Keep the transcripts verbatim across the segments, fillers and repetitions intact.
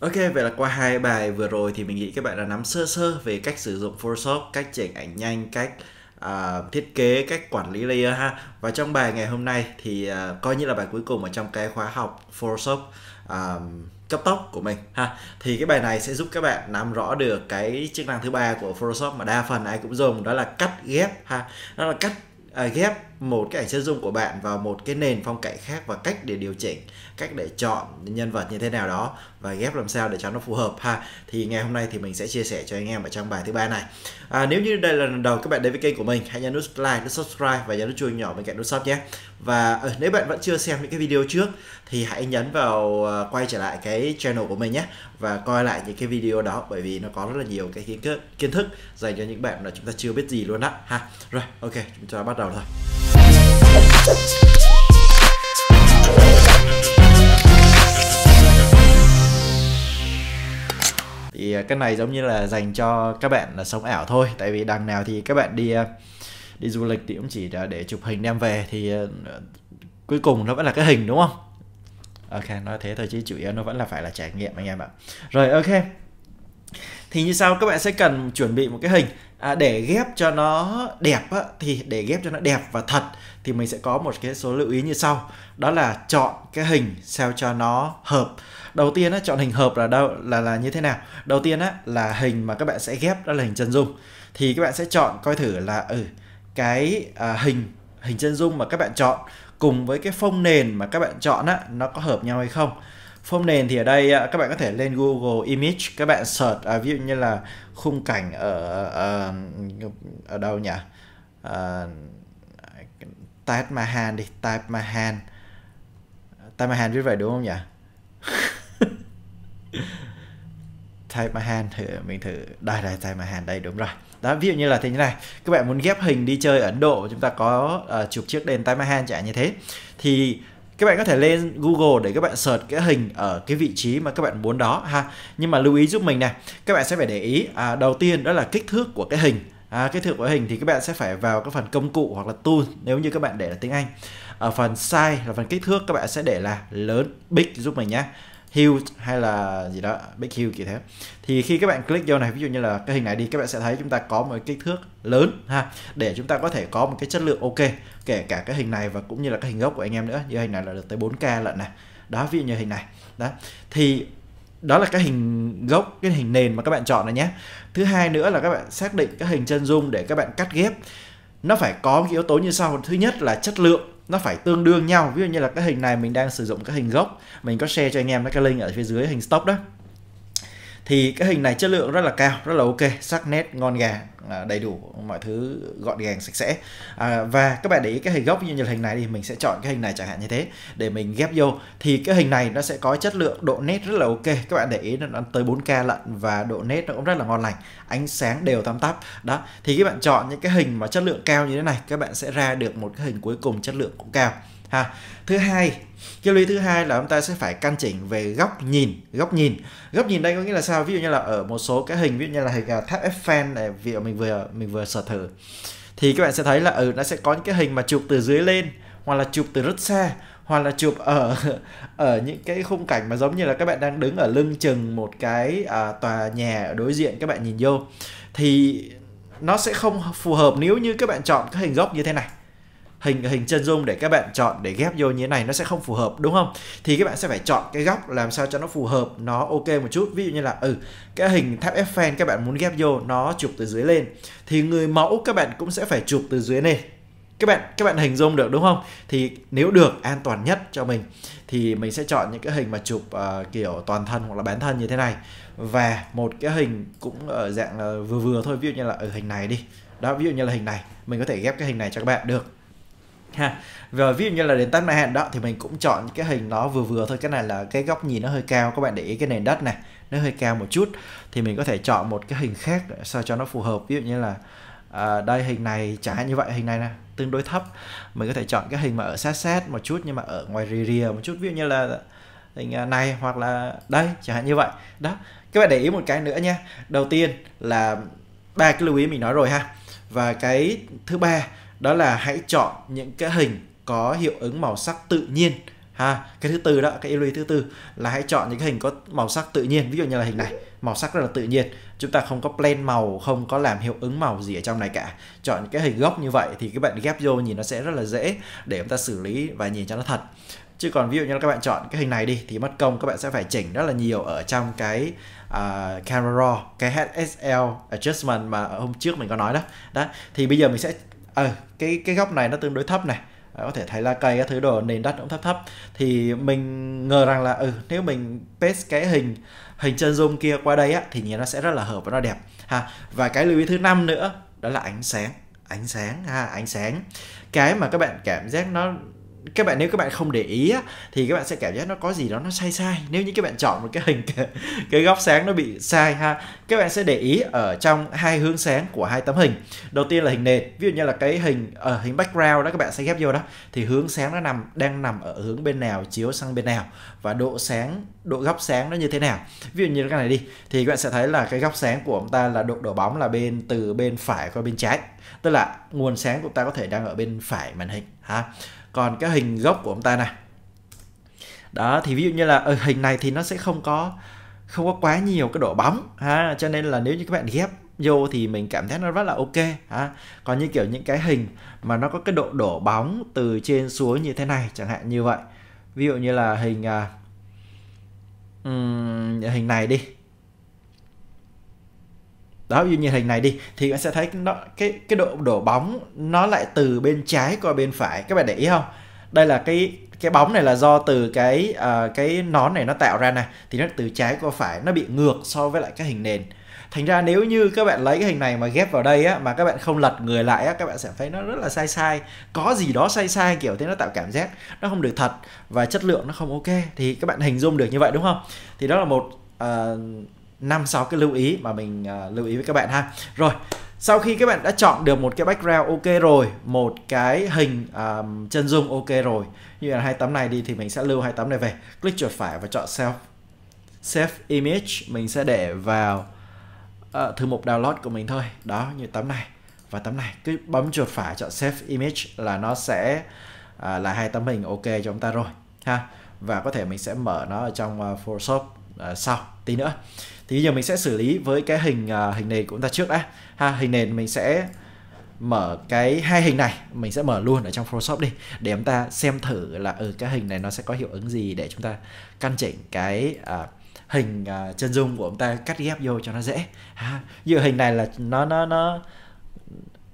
Ok, vậy là qua hai bài vừa rồi thì mình nghĩ các bạn đã nắm sơ sơ về cách sử dụng Photoshop, cách chỉnh ảnh nhanh, cách uh, thiết kế, cách quản lý layer ha. Và trong bài ngày hôm nay thì uh, coi như là bài cuối cùng ở trong cái khóa học Photoshop uh, cấp tốc của mình ha. Thì cái bài này sẽ giúp các bạn nắm rõ được cái chức năng thứ ba của Photoshop mà đa phần ai cũng dùng, đó là cắt ghép ha. Đó là cắt À, ghép một cái ảnh chân dung của bạn vào một cái nền phong cảnh khác, và cách để điều chỉnh, cách để chọn nhân vật như thế nào đó và ghép làm sao để cho nó phù hợp ha. Thì ngày hôm nay thì mình sẽ chia sẻ cho anh em ở trong bài thứ ba này. à, Nếu như đây là lần đầu các bạn đến với kênh của mình, hãy nhấn nút like, nút subscribe và nhấn nút chuông nhỏ bên cạnh nút shop nhé. Và nếu bạn vẫn chưa xem những cái video trước thì hãy nhấn vào quay trở lại cái channel của mình nhé, và coi lại những cái video đó, bởi vì nó có rất là nhiều cái kiến thức, kiến thức dành cho những bạn là chúng ta chưa biết gì luôn á ha. Rồi, ok, chúng ta bắt đầu thôi. Thì cái này giống như là dành cho các bạn là sống ảo thôi, tại vì đằng nào thì các bạn đi đi du lịch thì cũng chỉ để chụp hình đem về, thì cuối cùng nó vẫn là cái hình, đúng không? Ok, nói thế thôi chứ chủ yếu nó vẫn là phải là trải nghiệm anh em ạ. Rồi, ok. Thì như sau, các bạn sẽ cần chuẩn bị một cái hình. À, để ghép cho nó đẹp á, thì để ghép cho nó đẹp và thật thì mình sẽ có một cái số lưu ý như sau, đó là chọn cái hình sao cho nó hợp. Đầu tiên á, chọn hình hợp là đâu là là như thế nào? Đầu tiên á là hình mà các bạn sẽ ghép, đó là hình chân dung, thì các bạn sẽ chọn coi thử là ừ cái à, hình hình chân dung mà các bạn chọn cùng với cái phông nền mà các bạn chọn á, nó có hợp nhau hay không. Phông nền thì ở đây các bạn có thể lên Google Image, các bạn search à, ví dụ như là khung cảnh ở ở, ở đâu nhỉ? À, Taj Mahal đi, Taj Mahal. Taj Mahal viết vậy đúng không nhỉ? Taj Mahal, thử mình thử đây đây Taj Mahal đây, đúng rồi. Đó, ví dụ như là thế này, các bạn muốn ghép hình đi chơi Ấn Độ, chúng ta có uh, chụp trước đền Taj Mahal chẳng như thế, thì các bạn có thể lên Google để các bạn search cái hình ở cái vị trí mà các bạn muốn đó ha. Nhưng mà lưu ý giúp mình này, các bạn sẽ phải để ý à, đầu tiên đó là kích thước của cái hình. à, Kích thước của hình thì các bạn sẽ phải vào cái phần công cụ hoặc là tool, nếu như các bạn để là tiếng Anh. Ở phần size là phần kích thước, các bạn sẽ để là lớn, big giúp mình nhé, huge hay là gì đó, big huge kiểu thế. Thì khi các bạn click vô này, ví dụ như là cái hình này đi, các bạn sẽ thấy chúng ta có một cái kích thước lớn ha, để chúng ta có thể có một cái chất lượng ok, kể cả cái hình này và cũng như là cái hình gốc của anh em nữa. Như hình này là được tới bốn K lận này đó, ví dụ như hình này đó, thì đó là cái hình gốc, cái hình nền mà các bạn chọn này nhé. Thứ hai nữa là các bạn xác định cái hình chân dung để các bạn cắt ghép, nó phải có cái yếu tố như sau. Thứ nhất là chất lượng, nó phải tương đương nhau. Ví dụ như là cái hình này mình đang sử dụng cái hình gốc, mình có share cho anh em cái link ở phía dưới hình stock đó, thì cái hình này chất lượng rất là cao, rất là ok, sắc nét ngon gà, đầy đủ, mọi thứ gọn gàng sạch sẽ. à, Và các bạn để ý cái hình gốc, như là hình này thì mình sẽ chọn cái hình này chẳng hạn như thế để mình ghép vô, thì cái hình này nó sẽ có chất lượng, độ nét rất là ok. Các bạn để ý nó tới bốn K lận, và độ nét nó cũng rất là ngon lành, ánh sáng đều tăm tắp đó. Thì các bạn chọn những cái hình mà chất lượng cao như thế này, các bạn sẽ ra được một cái hình cuối cùng chất lượng cũng cao ha. Thứ hai, cái lý thứ hai là chúng ta sẽ phải căn chỉnh về góc nhìn. Góc nhìn góc nhìn đây có nghĩa là sao? Ví dụ như là ở một số cái hình, ví dụ như là hình tháp Eiffel này, vì mình vừa mình vừa sở thử, thì các bạn sẽ thấy là ừ, nó sẽ có những cái hình mà chụp từ dưới lên, hoặc là chụp từ rất xa, hoặc là chụp ở ở những cái khung cảnh mà giống như là các bạn đang đứng ở lưng chừng một cái à, tòa nhà ở đối diện, các bạn nhìn vô thì nó sẽ không phù hợp. Nếu như các bạn chọn cái hình góc như thế này, hình hình chân dung để các bạn chọn để ghép vô như thế này, nó sẽ không phù hợp, đúng không? Thì các bạn sẽ phải chọn cái góc làm sao cho nó phù hợp, nó ok một chút. Ví dụ như là ừ cái hình tháp Eiffel các bạn muốn ghép vô, nó chụp từ dưới lên, thì người mẫu các bạn cũng sẽ phải chụp từ dưới lên. Các bạn các bạn hình dung được đúng không? Thì nếu được an toàn nhất cho mình thì mình sẽ chọn những cái hình mà chụp uh, kiểu toàn thân hoặc là bán thân như thế này, và một cái hình cũng ở dạng uh, vừa vừa thôi, ví dụ như là ở hình này đi. Đó, ví dụ như là hình này, mình có thể ghép cái hình này cho các bạn được. Ha. Và ví dụ như là đến Taj Mahal đó, thì mình cũng chọn cái hình nó vừa vừa thôi. Cái này là cái góc nhìn nó hơi cao, các bạn để ý cái nền đất này nó hơi cao một chút, thì mình có thể chọn một cái hình khác sao cho nó phù hợp. Ví dụ như là à, đây hình này chẳng hạn như vậy, hình này nè tương đối thấp, mình có thể chọn cái hình mà ở sát sát một chút nhưng mà ở ngoài rìa rìa một chút, ví dụ như là hình này hoặc là đây chẳng hạn như vậy đó. Các bạn để ý một cái nữa nha, đầu tiên là ba cái lưu ý mình nói rồi ha, và cái thứ ba đó là hãy chọn những cái hình có hiệu ứng màu sắc tự nhiên. ha. Cái thứ tư đó, cái yếu lý thứ tư là hãy chọn những cái hình có màu sắc tự nhiên. Ví dụ như là hình này, màu sắc rất là tự nhiên, chúng ta không có blend màu, không có làm hiệu ứng màu gì ở trong này cả. Chọn cái hình gốc như vậy thì các bạn ghép vô nhìn nó sẽ rất là dễ để chúng ta xử lý và nhìn cho nó thật. Chứ còn ví dụ như các bạn chọn cái hình này đi thì mất công các bạn sẽ phải chỉnh rất là nhiều ở trong cái uh, Camera Raw, cái hát ét lờ adjustment mà hôm trước mình có nói đó. Đó. Thì bây giờ mình sẽ à, cái cái góc này nó tương đối thấp này. À, có thể thấy là cây các thứ đồ nền đất cũng thấp thấp. Thì mình ngờ rằng là ừ, nếu mình paste cái hình hình chân zoom kia qua đây á thì nhìn nó sẽ rất là hợp và nó đẹp ha. Và cái lưu ý thứ năm nữa đó là ánh sáng, ánh sáng ha, ánh sáng. Cái mà các bạn cảm giác nó các bạn nếu các bạn không để ý á, thì các bạn sẽ cảm giác nó có gì đó nó sai sai. Nếu như các bạn chọn một cái hình cái, cái góc sáng nó bị sai ha, các bạn sẽ để ý ở trong hai hướng sáng của hai tấm hình. Đầu tiên là hình nền, ví dụ như là cái hình ở uh, hình background đó các bạn sẽ ghép vô đó, thì hướng sáng nó nằm đang nằm ở hướng bên nào, chiếu sang bên nào và độ sáng, độ góc sáng nó như thế nào. Ví dụ như cái này đi thì các bạn sẽ thấy là cái góc sáng của chúng ta là độ đổ bóng là bên từ bên phải qua bên trái, tức là nguồn sáng của ta có thể đang ở bên phải màn hình ha. Còn cái hình gốc của ông ta này đó thì ví dụ như là ở hình này thì nó sẽ không có không có quá nhiều cái độ bóng ha, cho nên là nếu như các bạn ghép vô thì mình cảm thấy nó rất là ok ha. Còn như kiểu những cái hình mà nó có cái độ đổ bóng từ trên xuống như thế này chẳng hạn, như vậy ví dụ như là hình uh, hình này đi đó, ví dụ như hình này đi thì bạn sẽ thấy nó, cái cái độ đổ bóng nó lại từ bên trái qua bên phải, các bạn để ý không? Đây là cái cái bóng này là do từ cái uh, cái nón này nó tạo ra này, thì nó từ trái qua phải, nó bị ngược so với lại cái hình nền. Thành ra nếu như các bạn lấy cái hình này mà ghép vào đây á, mà các bạn không lật người lại á, các bạn sẽ thấy nó rất là sai sai, có gì đó sai sai kiểu thế, nó tạo cảm giác nó không được thật và chất lượng nó không ok. Thì các bạn hình dung được như vậy đúng không? Thì đó là một uh, năm sáu cái lưu ý mà mình uh, lưu ý với các bạn ha. Rồi, sau khi các bạn đã chọn được một cái background ok rồi, một cái hình uh, chân dung ok rồi, như là hai tấm này đi thì mình sẽ lưu hai tấm này về, click chuột phải và chọn save. Save image mình sẽ để vào uh, thư mục download của mình thôi. Đó, như tấm này và tấm này, cứ bấm chuột phải chọn save image là nó sẽ uh, là hai tấm hình ok cho chúng ta rồi ha. Và có thể mình sẽ mở nó ở trong uh, Photoshop uh, sau tí nữa. Thì bây giờ mình sẽ xử lý với cái hình uh, hình nền của chúng ta trước đã ha. Hình nền mình sẽ mở cái hai hình này, mình sẽ mở luôn ở trong Photoshop đi để chúng ta xem thử là ở ừ, cái hình này nó sẽ có hiệu ứng gì để chúng ta căn chỉnh cái uh, hình uh, chân dung của chúng ta, cắt ghép vô cho nó dễ ha. Như hình này là nó nó nó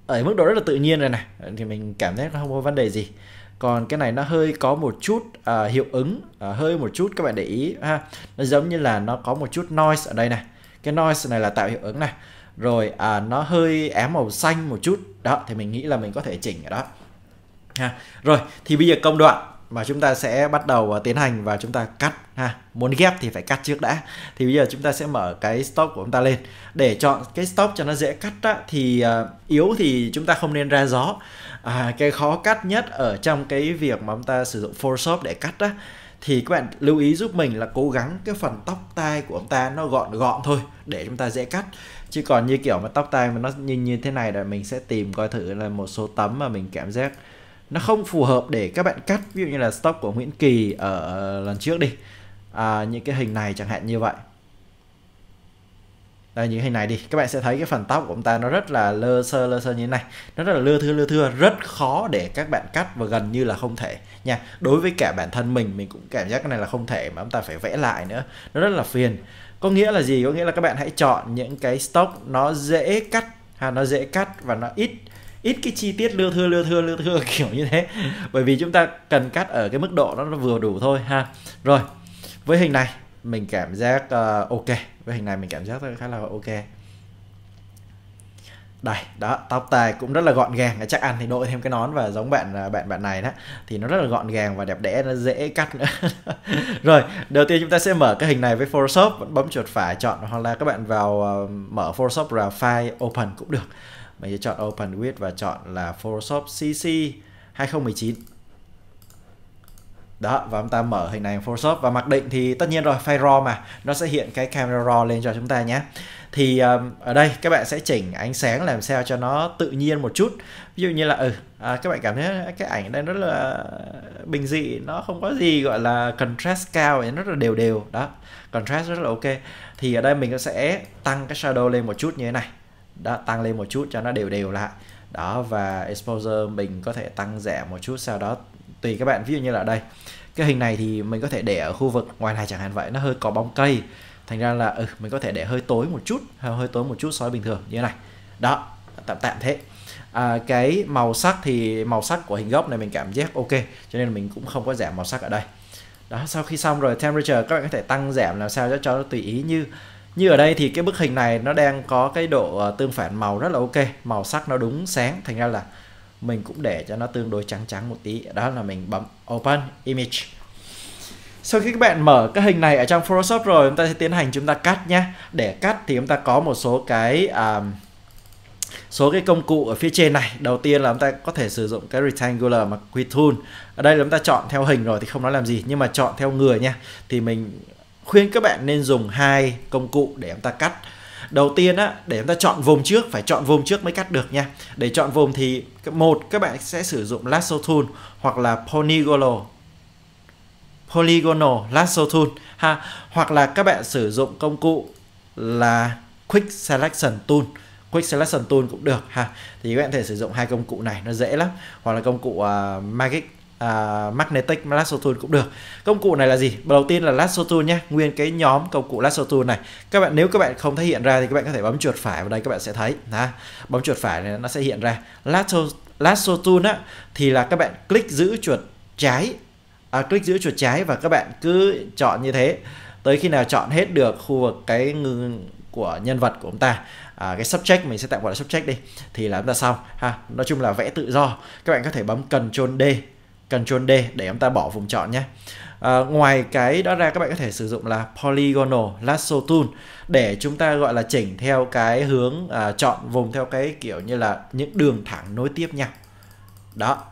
ở mức độ rất là tự nhiên rồi này, thì mình cảm thấy nó không có vấn đề gì. Còn cái này nó hơi có một chút uh, hiệu ứng, uh, hơi một chút các bạn để ý ha. Nó giống như là nó có một chút noise ở đây này. Cái noise này là tạo hiệu ứng này. Rồi uh, nó hơi ám màu xanh một chút. Đó, thì mình nghĩ là mình có thể chỉnh ở đó ha. Rồi, thì bây giờ công đoạn mà chúng ta sẽ bắt đầu tiến hành và chúng ta cắt ha. Muốn ghép thì phải cắt trước đã. Thì bây giờ chúng ta sẽ mở cái stock của chúng ta lên. Để chọn cái stock cho nó dễ cắt á, thì uh, yếu thì chúng ta không nên ra gió. À, cái khó cắt nhất ở trong cái việc mà chúng ta sử dụng Photoshop để cắt á, thì các bạn lưu ý giúp mình là cố gắng cái phần tóc tai của chúng ta nó gọn gọn thôi để chúng ta dễ cắt. Chứ còn như kiểu mà tóc tai mà nó nhìn như thế này là mình sẽ tìm coi thử là một số tấm mà mình cảm giác nó không phù hợp để các bạn cắt. Ví dụ như là stock của Nguyễn Kỳ ở lần trước đi, à, những cái hình này chẳng hạn như vậy. Đây, những hình này đi, các bạn sẽ thấy cái phần tóc của ông ta nó rất là lơ sơ lơ sơ như thế này, nó rất là lưa thưa lưa thưa, rất khó để các bạn cắt và gần như là không thể nha. Đối với cả bản thân mình, mình cũng cảm giác cái này là không thể mà ông ta phải vẽ lại nữa, nó rất là phiền. Có nghĩa là gì? Có nghĩa là các bạn hãy chọn những cái stock nó dễ cắt, ha, nó dễ cắt và nó ít ít cái chi tiết lưa thưa lưa thưa lưa thưa kiểu như thế, bởi vì chúng ta cần cắt ở cái mức độ nó vừa đủ thôi ha. Rồi, với hình này mình cảm giác uh, ok. Với hình này mình cảm giác khá là ok. Đây, đó, tóc tai cũng rất là gọn gàng. Chắc ăn thì đội thêm cái nón và giống bạn bạn bạn này đó, thì nó rất là gọn gàng và đẹp đẽ, nó dễ cắt nữa. Rồi, đầu tiên chúng ta sẽ mở cái hình này với Photoshop, bấm chuột phải chọn, hoặc là các bạn vào uh, mở Photoshop ra file open cũng được. Mình sẽ chọn open with và chọn là Photoshop xê xê hai không một chín. Đó, và chúng ta mở hình này Photoshop và mặc định thì tất nhiên rồi, file raw mà, nó sẽ hiện cái camera raw lên cho chúng ta nhé. Thì um, ở đây các bạn sẽ chỉnh ánh sáng làm sao cho nó tự nhiên một chút. Ví dụ như là ừ, à, các bạn cảm thấy cái ảnh đang rất là bình dị, nó không có gì gọi là contrast cao, nó rất là đều đều. Đó, contrast rất là ok. Thì ở đây mình sẽ tăng cái shadow lên một chút như thế này. Đó, tăng lên một chút cho nó đều đều lại. Đó, và exposure mình có thể tăng giảm một chút, sau đó tùy các bạn. Ví dụ như là ở đây, cái hình này thì mình có thể để ở khu vực ngoài này chẳng hạn vậy, nó hơi có bóng cây, thành ra là ừ, mình có thể để hơi tối một chút, hơi tối một chút so với bình thường như thế này. Đó, tạm tạm thế. À, cái màu sắc thì màu sắc của hình gốc này mình cảm giác ok, cho nên mình cũng không có giảm màu sắc ở đây. Đó, sau khi xong rồi temperature các bạn có thể tăng giảm làm sao cho nó tùy ý. Như Như ở đây thì cái bức hình này nó đang có cái độ tương phản màu rất là ok, màu sắc nó đúng sáng, thành ra là mình cũng để cho nó tương đối trắng trắng một tí. Đó là mình bấm Open Image. Sau khi các bạn mở cái hình này ở trong Photoshop rồi, chúng ta sẽ tiến hành chúng ta cắt nhé. Để cắt thì chúng ta có một số cái um, số cái công cụ ở phía trên này. Đầu tiên là chúng ta có thể sử dụng cái Rectangular mà Quick Tool. Ở đây là chúng ta chọn theo hình rồi thì không nói làm gì, nhưng mà chọn theo người nha. Thì mình khuyên các bạn nên dùng hai công cụ để chúng ta cắt. Đầu tiên á, để chúng ta chọn vùng trước, phải chọn vùng trước mới cắt được nha. Để chọn vùng thì một, các bạn sẽ sử dụng Lasso Tool hoặc là Polygonal Polygonal Lasso Tool ha, hoặc là các bạn sử dụng công cụ là Quick Selection Tool. Quick Selection Tool cũng được ha. Thì các bạn có thể sử dụng hai công cụ này, nó dễ lắm. Hoặc là công cụ uh, Magic Uh, Magnetic Lasso Tool cũng được. Công cụ này là gì? Đầu tiên là Lasso Tool nhé. Nguyên cái nhóm công cụ Lasso Tool này, các bạn nếu các bạn không thấy hiện ra thì các bạn có thể bấm chuột phải vào đây, các bạn sẽ thấy ha. Bấm chuột phải này nó sẽ hiện ra Lasso, Lasso Tool á, thì là các bạn click giữ chuột trái à, click giữ chuột trái và các bạn cứ chọn như thế tới khi nào chọn hết được khu vực cái của nhân vật của chúng ta. À, cái subject mình sẽ tạm gọi là subject đi, thì là chúng ta xong ha. Nói chung là vẽ tự do. Các bạn có thể bấm Ctrl D Ctrl D để chúng ta bỏ vùng chọn nhé. À, ngoài cái đó ra các bạn có thể sử dụng là Polygonal Lasso Tool để chúng ta gọi là chỉnh theo cái hướng à, chọn vùng theo cái kiểu như là những đường thẳng nối tiếp nhau. Đó.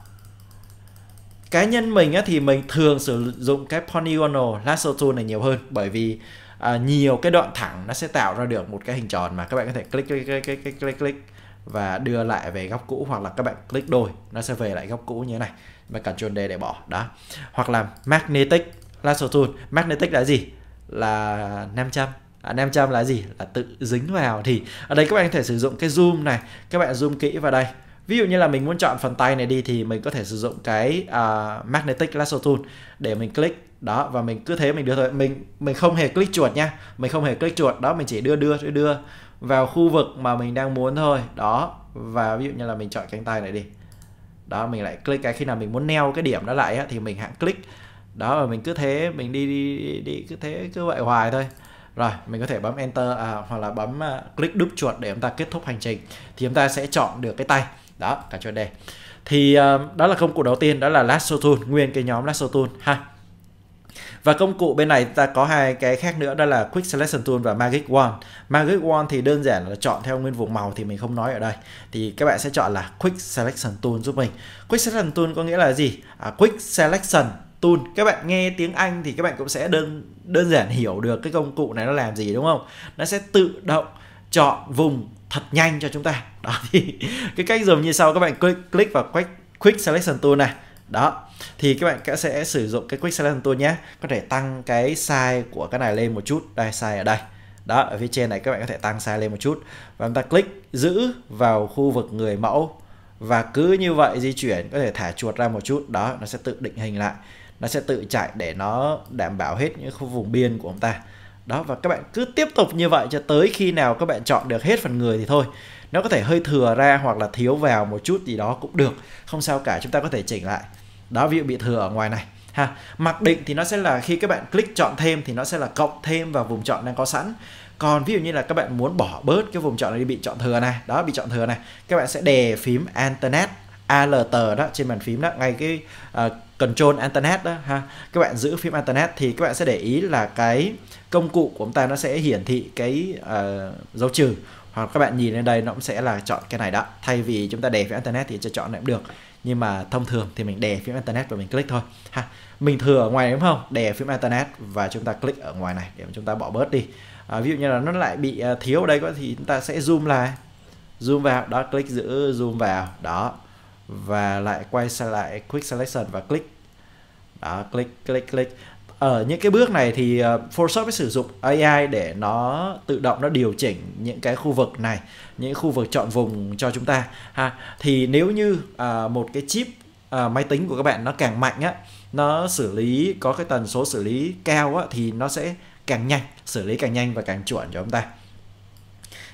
Cá nhân mình á, thì mình thường sử dụng cái Polygonal Lasso Tool này nhiều hơn, bởi vì à, nhiều cái đoạn thẳng nó sẽ tạo ra được một cái hình tròn mà các bạn có thể click click click click click, click và đưa lại về góc cũ, hoặc là các bạn click đôi nó sẽ về lại góc cũ như thế này. Mà Ctrl D để bỏ đó. Hoặc là Magnetic Lasso Tool. Magnetic là gì? Là năm trăm. À, năm trăm là gì? Là tự dính vào. Thì ở đây các bạn có thể sử dụng cái zoom này, các bạn zoom kỹ vào đây. Ví dụ như là mình muốn chọn phần tay này đi thì mình có thể sử dụng cái uh, Magnetic Lasso Tool để mình click đó, và mình cứ thế mình đưa thôi. Mình mình không hề click chuột nha. Mình không hề click chuột đó, mình chỉ đưa đưa đưa đưa vào khu vực mà mình đang muốn thôi. Đó. Và ví dụ như là mình chọn cánh tay này đi. Đó, mình lại click cái khi nào mình muốn neo cái điểm đó lại á, thì mình hãng click. Đó, và mình cứ thế mình đi đi, đi đi cứ thế cứ vậy hoài thôi. Rồi, mình có thể bấm enter à, hoặc là bấm uh, click đúp chuột để chúng ta kết thúc hành trình thì chúng ta sẽ chọn được cái tay. Đó, cả chuột đề. Thì uh, đó là công cụ đầu tiên, đó là Lasso Tool, nguyên cái nhóm Lasso Tool ha. Và công cụ bên này ta có hai cái khác nữa, đó là Quick Selection Tool và Magic Wand. Magic Wand thì đơn giản là chọn theo nguyên vùng màu thì mình không nói ở đây. Thì các bạn sẽ chọn là Quick Selection Tool giúp mình. Quick Selection Tool có nghĩa là gì? À, Quick Selection Tool. Các bạn nghe tiếng Anh thì các bạn cũng sẽ đơn đơn giản hiểu được cái công cụ này nó làm gì đúng không? Nó sẽ tự động chọn vùng thật nhanh cho chúng ta. Đó thì cái cách dùng như sau, các bạn click, click vào Quick, Quick Selection Tool này. Đó, thì các bạn sẽ sử dụng cái Quick Selection Tool nhé. Có thể tăng cái size của cái này lên một chút. Đây, size ở đây. Đó, ở phía trên này các bạn có thể tăng size lên một chút. Và chúng ta click giữ vào khu vực người mẫu. Và cứ như vậy di chuyển, có thể thả chuột ra một chút. Đó, nó sẽ tự định hình lại. Nó sẽ tự chạy để nó đảm bảo hết những khu vùng biên của chúng ta. Đó, và các bạn cứ tiếp tục như vậy cho tới khi nào các bạn chọn được hết phần người thì thôi. Nó có thể hơi thừa ra hoặc là thiếu vào một chút gì đó cũng được. Không sao cả, chúng ta có thể chỉnh lại. Đó, ví dụ bị thừa ở ngoài này ha. Mặc định thì nó sẽ là khi các bạn click chọn thêm thì nó sẽ là cộng thêm vào vùng chọn đang có sẵn. Còn ví dụ như là các bạn muốn bỏ bớt cái vùng chọn này đi, bị chọn thừa này. Đó, bị chọn thừa này. Các bạn sẽ đè phím Internet a lờ tê đó trên bàn phím đó, ngay cái uh, Control Internet đó ha. Các bạn giữ phím Internet thì các bạn sẽ để ý là cái công cụ của chúng ta nó sẽ hiển thị cái uh, dấu trừ. Hoặc các bạn nhìn lên đây nó cũng sẽ là chọn cái này đó. Thay vì chúng ta đè phím Internet thì cho chọn này cũng được. Nhưng mà thông thường thì mình đè phím Internet và mình click thôi ha. Mình thừa ở ngoài đúng không? Đè phím Internet và chúng ta click ở ngoài này để chúng ta bỏ bớt đi. À, ví dụ như là nó lại bị thiếu ở đây có thì chúng ta sẽ zoom lại, zoom vào đó, click giữ zoom vào đó và lại quay sang lại quick selection và click đó, click click click. Ở những cái bước này thì Photoshop sử dụng a i để nó tự động nó điều chỉnh những cái khu vực này, những khu vực chọn vùng cho chúng ta ha. Thì nếu như à, một cái chip à, máy tính của các bạn nó càng mạnh á, nó xử lý có cái tần số xử lý cao á, thì nó sẽ càng nhanh, xử lý càng nhanh và càng chuẩn cho chúng ta.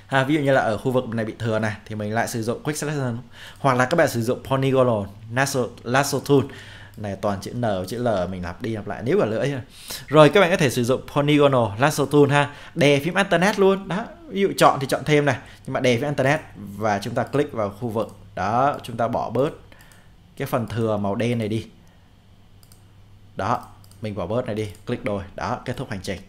À, ví dụ như là ở khu vực này bị thừa này thì mình lại sử dụng Quick Selection, hoặc là các bạn sử dụng Polygonal Lasso Tool này, toàn chữ N chữ L mình lặp đi lặp lại nếu ở lưỡi rồi. Rồi các bạn có thể sử dụng Polygonal Lasso Tool ha, đè phím Internet luôn đó, ví dụ chọn thì chọn thêm này, nhưng mà đè phím Internet và chúng ta click vào khu vực đó, chúng ta bỏ bớt cái phần thừa màu đen này đi đó, mình bỏ bớt này đi, click đôi đó, kết thúc hành trình.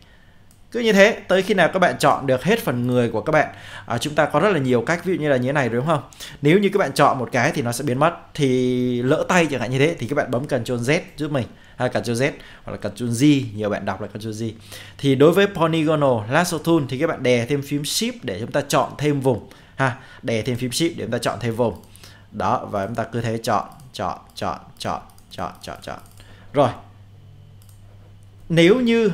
Cứ như thế tới khi nào các bạn chọn được hết phần người của các bạn. À, chúng ta có rất là nhiều cách, ví dụ như là như thế này đúng không? Nếu như các bạn chọn một cái thì nó sẽ biến mất, thì lỡ tay chẳng hạn như thế thì các bạn bấm Control Z giúp mình, hay Control Z hoặc là Control G, nhiều bạn đọc là Control G. Thì đối với Polygonal Lasso Tool thì các bạn đè thêm phím Shift để chúng ta chọn thêm vùng ha, đè thêm phím Shift để chúng ta chọn thêm vùng. Đó, và chúng ta cứ thế chọn, chọn, chọn, chọn, chọn, chọn, chọn. Rồi. Nếu như uh,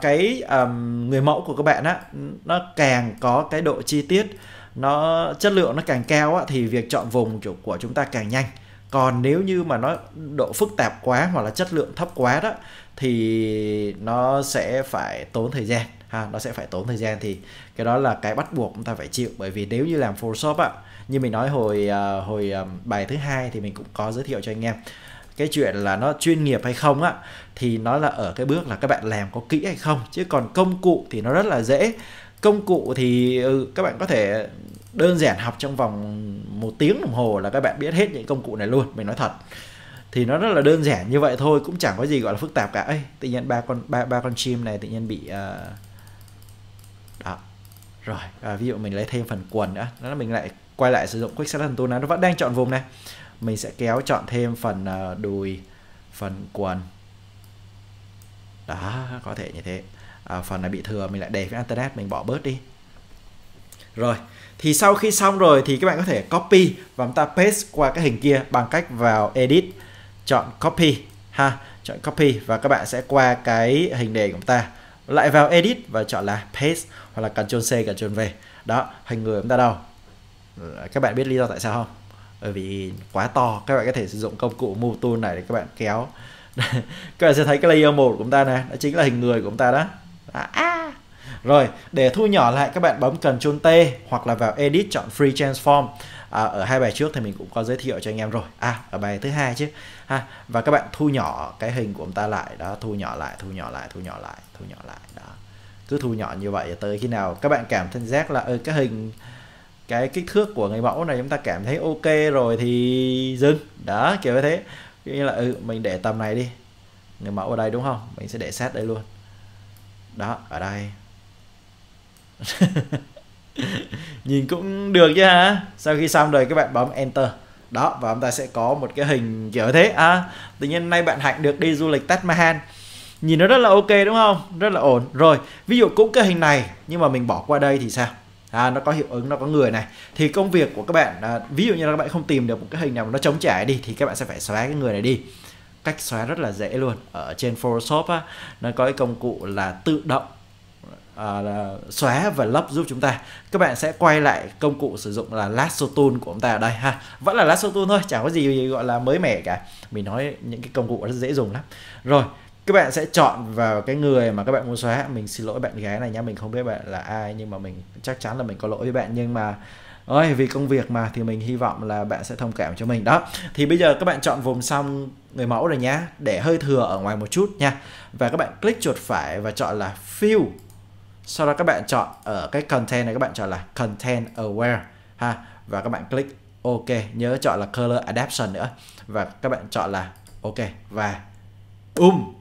cái um, người mẫu của các bạn á, nó càng có cái độ chi tiết, nó chất lượng nó càng cao á, thì việc chọn vùng của chúng ta càng nhanh. Còn nếu như mà nó độ phức tạp quá hoặc là chất lượng thấp quá đó thì nó sẽ phải tốn thời gian ha, nó sẽ phải tốn thời gian, thì cái đó là cái bắt buộc chúng ta phải chịu. Bởi vì nếu như làm Photoshop á, như mình nói hồi uh, hồi um, bài thứ hai thì mình cũng có giới thiệu cho anh em. Cái chuyện là nó chuyên nghiệp hay không á, thì nó là ở cái bước là các bạn làm có kỹ hay không. Chứ còn công cụ thì nó rất là dễ. Công cụ thì ừ, các bạn có thể đơn giản học trong vòng một tiếng đồng hồ là các bạn biết hết những công cụ này luôn. Mình nói thật, thì nó rất là đơn giản như vậy thôi, cũng chẳng có gì gọi là phức tạp cả. Ê, tự nhiên ba con ba, ba con chim này tự nhiên bị uh... đó. Rồi à, ví dụ mình lấy thêm phần quần nữa, đó là mình lại quay lại sử dụng Quick Selection Tool này, nó vẫn đang chọn vùng này. Mình sẽ kéo chọn thêm phần đùi, phần quần. Đó, có thể như thế. À, phần này bị thừa, mình lại để với Internet, mình bỏ bớt đi. Rồi, thì sau khi xong rồi thì các bạn có thể copy và chúng ta paste qua cái hình kia bằng cách vào Edit, chọn Copy. Ha, chọn Copy và các bạn sẽ qua cái hình đề của chúng ta. Lại vào Edit và chọn là Paste hoặc là Control C, Control V. Đó, hình người chúng ta đâu? Các bạn biết lý do tại sao không? Bởi vì quá to, các bạn có thể sử dụng công cụ Move Tool này để các bạn kéo. Các bạn sẽ thấy cái layer một của chúng ta này, đó chính là hình người của chúng ta đó. À, à. Rồi, để thu nhỏ lại các bạn bấm Control T hoặc là vào Edit chọn Free Transform. À, ở hai bài trước thì mình cũng có giới thiệu cho anh em rồi. À, ở bài thứ hai chứ. Ha, và các bạn thu nhỏ cái hình của chúng ta lại đó, thu nhỏ lại, thu nhỏ lại, thu nhỏ lại, thu nhỏ lại đó. Cứ thu nhỏ như vậy tới khi nào các bạn cảm thấy giác là ừ, cái hình cái kích thước của người mẫu này chúng ta cảm thấy ok rồi thì dừng đó, kiểu như thế. Như là ừ, mình để tầm này đi, người mẫu ở đây đúng không, mình sẽ để sát đây luôn đó, ở đây. Nhìn cũng được chứ hả. Sau khi xong rồi các bạn bấm Enter đó và chúng ta sẽ có một cái hình kiểu như thế. À, tự nhiên nay bạn Hạnh được đi du lịch Taj Mahal, nhìn nó rất là ok đúng không, rất là ổn. Rồi ví dụ cũng cái hình này nhưng mà mình bỏ qua đây thì sao? À, nó có hiệu ứng, nó có người này. Thì công việc của các bạn, à, ví dụ như là các bạn không tìm được một cái hình nào mà nó trống trải đi, thì các bạn sẽ phải xóa cái người này đi. Cách xóa rất là dễ luôn. Ở trên Photoshop á, nó có cái công cụ là tự động à, là xóa và lấp giúp chúng ta. Các bạn sẽ quay lại công cụ sử dụng là Lasso Tool của chúng ta ở đây ha. Vẫn là Lasso Tool thôi, chẳng có gì gọi là mới mẻ cả. Mình nói những cái công cụ rất dễ dùng lắm. Rồi, các bạn sẽ chọn vào cái người mà các bạn muốn xóa. Mình xin lỗi bạn gái này nhá, mình không biết bạn là ai nhưng mà mình chắc chắn là mình có lỗi với bạn, nhưng mà ơi vì công việc mà thì mình hy vọng là bạn sẽ thông cảm cho mình đó. Thì bây giờ các bạn chọn vùng xong người mẫu rồi nhá, để hơi thừa ở ngoài một chút nha. Và các bạn click chuột phải và chọn là Fill. Sau đó các bạn chọn ở cái Content này, các bạn chọn là Content Aware ha, và các bạn click OK, nhớ chọn là Color Adaptation nữa và các bạn chọn là OK và boom.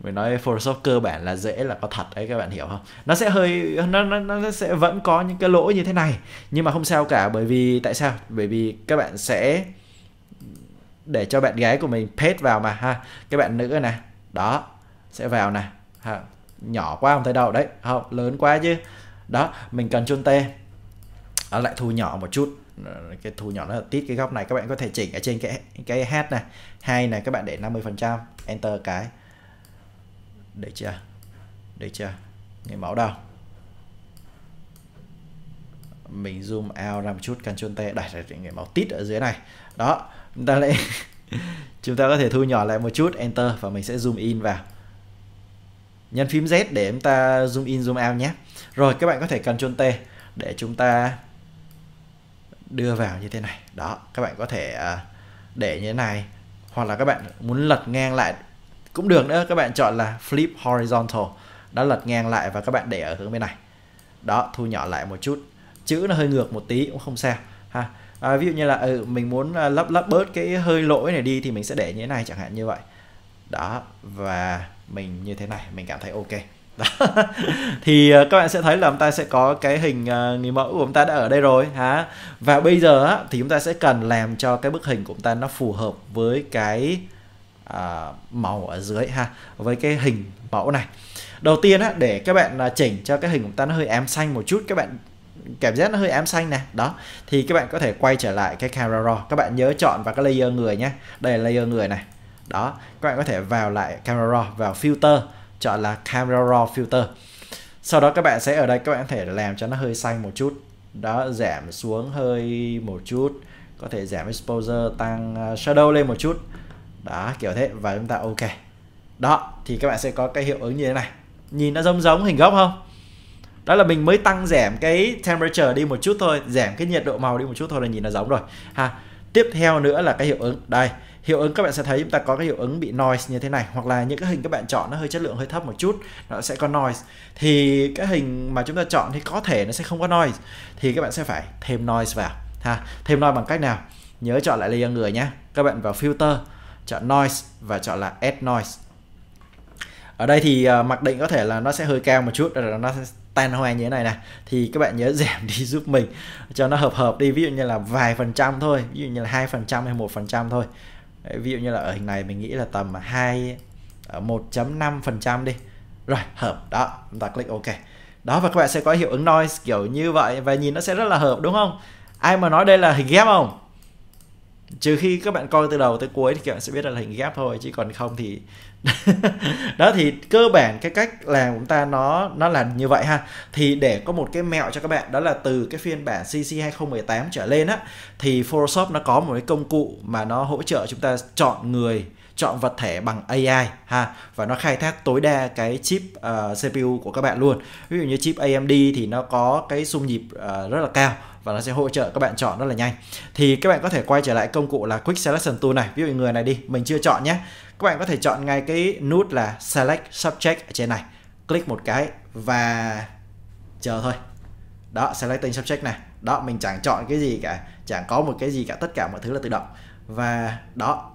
Mình nói Photoshop cơ bản là dễ là có thật đấy, các bạn hiểu không? Nó sẽ hơi nó, nó, nó sẽ vẫn có những cái lỗi như thế này, nhưng mà không sao cả. Bởi vì tại sao? Bởi vì các bạn sẽ để cho bạn gái của mình paste vào mà ha. Các bạn nữ này đó sẽ vào này ha. Nhỏ quá không thấy đâu đấy, không lớn quá chứ đó. Mình cần Ctrl T à, lại thu nhỏ một chút, cái thu nhỏ nó là tít cái góc này. Các bạn có thể chỉnh ở trên cái cái H này hai này, các bạn để năm mươi phần trăm, enter cái để chưa để chưa người máu đâu. Mình zoom out ra một chút, Ctrl T đặt người máu tít ở dưới này đó. Chúng ta lại chúng ta có thể thu nhỏ lại một chút, enter, và mình sẽ zoom in vào, nhấn phím Z để chúng ta zoom in zoom out nhé. Rồi các bạn có thể Ctrl T để chúng ta đưa vào như thế này đó. Các bạn có thể để như thế này, hoặc là các bạn muốn lật ngang lại cũng được nữa. Các bạn chọn là flip horizontal, đã lật ngang lại, và các bạn để ở hướng bên này đó. Thu nhỏ lại một chút, chữ nó hơi ngược một tí cũng không sao ha. À, ví dụ như là ừ, mình muốn lấp lấp bớt cái hơi lỗi này đi thì mình sẽ để như thế này chẳng hạn, như vậy đó. Và mình như thế này mình cảm thấy ok đó. Thì uh, các bạn sẽ thấy là chúng ta sẽ có cái hình uh, người mẫu của chúng ta đã ở đây rồi hả. Và bây giờ uh, thì chúng ta sẽ cần làm cho cái bức hình của chúng ta nó phù hợp với cái uh, màu ở dưới ha, với cái hình mẫu này. Đầu tiên uh, để các bạn uh, chỉnh cho cái hình của chúng ta nó hơi ám xanh một chút, các bạn cảm giác nó hơi ám xanh nè đó, thì các bạn có thể quay trở lại cái Camera Raw. Các bạn nhớ chọn vào cái layer người nhé, đây là layer người này đó. Các bạn có thể vào lại Camera Raw, vào filter, chọn là Camera Raw filter. Sau đó các bạn sẽ ở đây, các bạn có thể làm cho nó hơi xanh một chút đó, giảm xuống hơi một chút, có thể giảm exposure, tăng shadow lên một chút đó, kiểu thế. Và chúng ta ok đó, thì các bạn sẽ có cái hiệu ứng như thế này, nhìn nó giống giống hình gốc không. Đó là mình mới tăng giảm cái temperature đi một chút thôi, giảm cái nhiệt độ màu đi một chút thôi là nhìn nó giống rồi ha. Tiếp theo nữa là cái hiệu ứng đây. Hiệu ứng các bạn sẽ thấy chúng ta có cái hiệu ứng bị noise như thế này, hoặc là những cái hình các bạn chọn nó hơi chất lượng hơi thấp một chút, nó sẽ có noise. Thì cái hình mà chúng ta chọn thì có thể nó sẽ không có noise, thì các bạn sẽ phải thêm noise vào ha. Thêm noise bằng cách nào? Nhớ chọn lại layer người nhé. Các bạn vào filter, chọn noise và chọn là add noise. Ở đây thì uh, mặc định có thể là nó sẽ hơi cao một chút, rồi nó sẽ tan hoài như thế này này. Thì các bạn nhớ giảm đi giúp mình cho nó hợp hợp đi, ví dụ như là vài phần trăm thôi, ví dụ như là hai phần trăm hay một phần trăm thôi. Đấy, ví dụ như là ở hình này mình nghĩ là tầm hai một phẩy năm phần trăm đi, rồi hợp đó, chúng ta click ok đó. Và các bạn sẽ có hiệu ứng noise kiểu như vậy, và nhìn nó sẽ rất là hợp đúng không? Ai mà nói đây là hình ghép không? Trừ khi các bạn coi từ đầu tới cuối thì các bạn sẽ biết là hình ghép thôi, chứ còn không thì đó. Thì cơ bản cái cách làm của chúng ta nó nó là như vậy ha. Thì để có một cái mẹo cho các bạn, đó là từ cái phiên bản C C hai không một tám trở lên á, thì Photoshop nó có một cái công cụ mà nó hỗ trợ chúng ta chọn người, chọn vật thể bằng A I ha, và nó khai thác tối đa cái chip uh, C P U của các bạn luôn. Ví dụ như chip A M D thì nó có cái xung nhịp uh, rất là cao, và nó sẽ hỗ trợ các bạn chọn rất là nhanh. Thì các bạn có thể quay trở lại công cụ là Quick Selection Tool này. Ví dụ người này đi, mình chưa chọn nhé. Các bạn có thể chọn ngay cái nút là Select Subject ở trên này, click một cái và chờ thôi. Đó, Selecting Subject này. Đó, mình chẳng chọn cái gì cả, chẳng có một cái gì cả, tất cả mọi thứ là tự động. Và đó,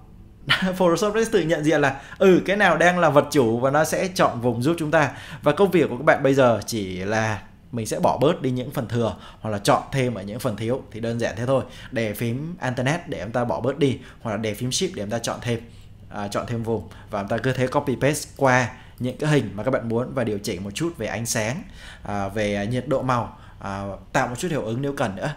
Photoshop sẽ tự nhận diện là ừ cái nào đang là vật chủ, và nó sẽ chọn vùng giúp chúng ta. Và công việc của các bạn bây giờ chỉ là mình sẽ bỏ bớt đi những phần thừa, hoặc là chọn thêm ở những phần thiếu, thì đơn giản thế thôi. Để phím Internet để em ta bỏ bớt đi, hoặc là để phím Shift để em ta chọn thêm à, chọn thêm vùng. Và em ta cứ thế copy paste qua những cái hình mà các bạn muốn, và điều chỉnh một chút về ánh sáng, à, về nhiệt độ màu, à, tạo một chút hiệu ứng nếu cần nữa.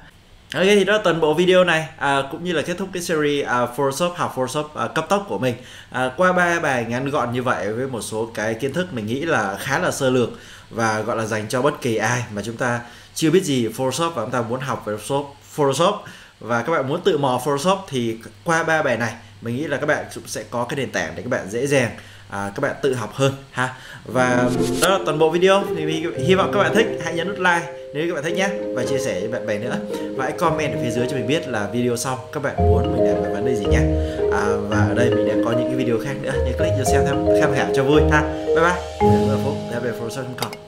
Ok, thì đó là toàn bộ video này, à, cũng như là kết thúc cái series à, Photoshop, học Photoshop à, cấp tốc của mình, à, qua ba bài ngắn gọn như vậy với một số cái kiến thức mình nghĩ là khá là sơ lược, và gọi là dành cho bất kỳ ai mà chúng ta chưa biết gì Photoshop và chúng ta muốn học về Photoshop, và các bạn muốn tự mò Photoshop. Thì qua ba bài này mình nghĩ là các bạn cũng sẽ có cái nền tảng để các bạn dễ dàng à, các bạn tự học hơn ha. Và đó là toàn bộ video, thì mình hy vọng các bạn thích. Hãy nhấn nút like nếu các bạn thích nhé, và chia sẻ cho bạn bè nữa, và hãy comment ở phía dưới cho mình biết là video sau các bạn muốn mình làm về vấn đề gì nhé. À, và ở đây mình đã có những cái video khác nữa, nhớ click vô xem tham khảo cho vui ha. Bye bye. Mình là Phúc, đã về Photoshop chấm com.